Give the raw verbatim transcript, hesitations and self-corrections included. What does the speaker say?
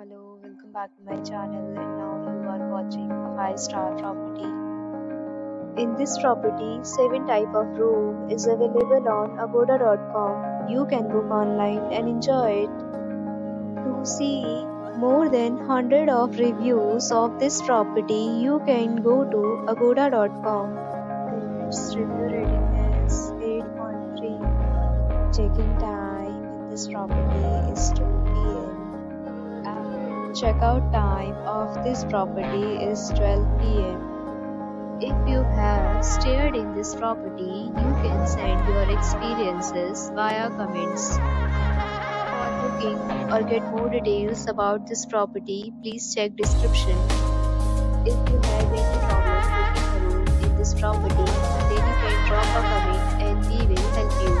Hello, welcome back to my channel, and now you are watching a five star property. In this property, seven type of room is available on agoda dot com. You can book online and enjoy it. To see more than one hundred of reviews of this property, you can go to agoda dot com. Its review rating is eight point three. Check-in time in this property is two P M Checkout time of this property is twelve P M If you have stayed in this property, you can send your experiences via comments. For booking or get more details about this property, please check description. If you have any problem booking a room in this property, then you can drop a comment and we will help you.